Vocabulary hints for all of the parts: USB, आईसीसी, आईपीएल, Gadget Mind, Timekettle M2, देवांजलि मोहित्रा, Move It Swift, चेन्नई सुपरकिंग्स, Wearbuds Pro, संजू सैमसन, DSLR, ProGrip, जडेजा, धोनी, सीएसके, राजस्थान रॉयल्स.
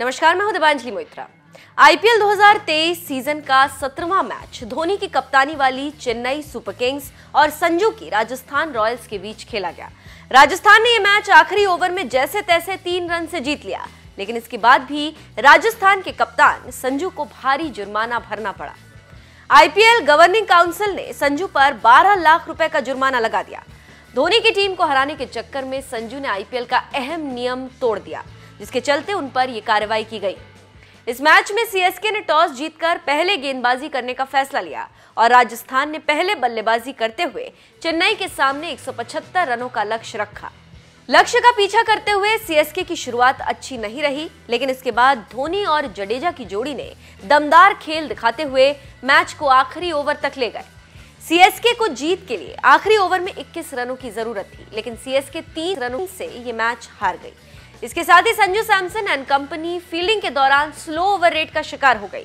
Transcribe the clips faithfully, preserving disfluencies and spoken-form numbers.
नमस्कार, मैं हूं देवांजलि मोहित्रा। आईपीएल दो हज़ार तेईस सीजन का सत्रहवां मैच धोनी की कप्तानी वाली चेन्नई सुपरकिंग्स और संजू की राजस्थान रॉयल्स के बीच खेला गया। राजस्थान ने यह मैच आखिरी ओवर में जैसे तैसे तीन रन से जीत लिया, लेकिन इसके बाद भी राजस्थान के कप्तान संजू को भारी जुर्माना भरना पड़ा। आईपीएल गवर्निंग काउंसिल ने संजू पर बारह लाख रुपए का जुर्माना लगा दिया। धोनी की टीम को हराने के चक्कर में संजू ने आईपीएल का अहम नियम तोड़ दिया, जिसके चलते उन पर यह कार्रवाई की गई। इस मैच में सीएसके ने टॉस जीतकर पहले गेंदबाजी करने का फैसला लिया और राजस्थान ने पहले बल्लेबाजी करते हुए चेन्नई के सामने एक सौ पचहत्तर रनों का लक्ष्य रखा। लक्ष्य का पीछा करते हुए सीएसके की शुरुआत अच्छी नहीं रही, लेकिन इसके बाद धोनी और जडेजा की जोड़ी ने दमदार खेल दिखाते हुए मैच को आखिरी ओवर तक ले गए। सीएसके को जीत के लिए आखिरी ओवर में इक्कीस रनों की जरूरत थी, लेकिन सीएसके तीन रनों से ये मैच हार गई। इसके साथ ही संजू सैमसन and company fielding के दौरान स्लो ओवर रेट का शिकार हो गई।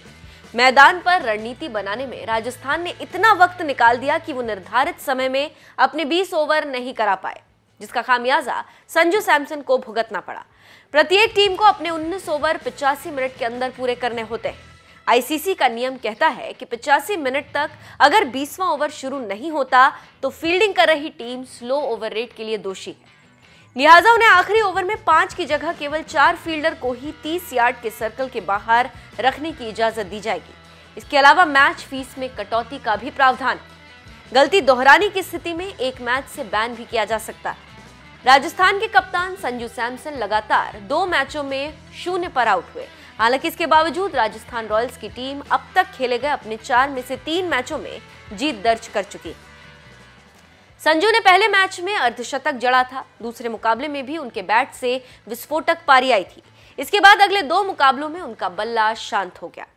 मैदान पर रणनीति बनाने में राजस्थान ने इतना वक्त निकाल दिया कि वो निर्धारित समय में अपने बीस ओवर नहीं करा पाए, जिसका खामियाजा संजू सैमसन को भुगतना पड़ा। प्रत्येक टीम को अपने उन्नीस ओवर पचासी मिनट के अंदर पूरे करने होते हैं। आईसीसी का नियम कहता है कि पचासी मिनट तक अगर बीसवां ओवर शुरू नहीं होता तो फील्डिंग कर रही टीम स्लो ओवर रेट के लिए दोषी है। लिहाजा उन्हें आखिरी ओवर में पांच की जगह केवल चार फील्डर को ही तीस यार्ड के सर्कल के बाहर रखने की इजाजत दी जाएगी। इसके अलावा मैच फीस में कटौती का भी प्रावधान। गलती दोहराने की स्थिति में एक मैच से बैन भी किया जा सकता है। राजस्थान के कप्तान संजू सैमसन लगातार दो मैचों में शून्य पर आउट हुए। हालांकि इसके बावजूद राजस्थान रॉयल्स की टीम अब तक खेले गए अपने चार में से तीन मैचों में जीत दर्ज कर चुकी है। संजू ने पहले मैच में अर्धशतक जड़ा था, दूसरे मुकाबले में भी उनके बैट से विस्फोटक पारी आई थी। इसके बाद अगले दो मुकाबलों में उनका बल्ला शांत हो गया।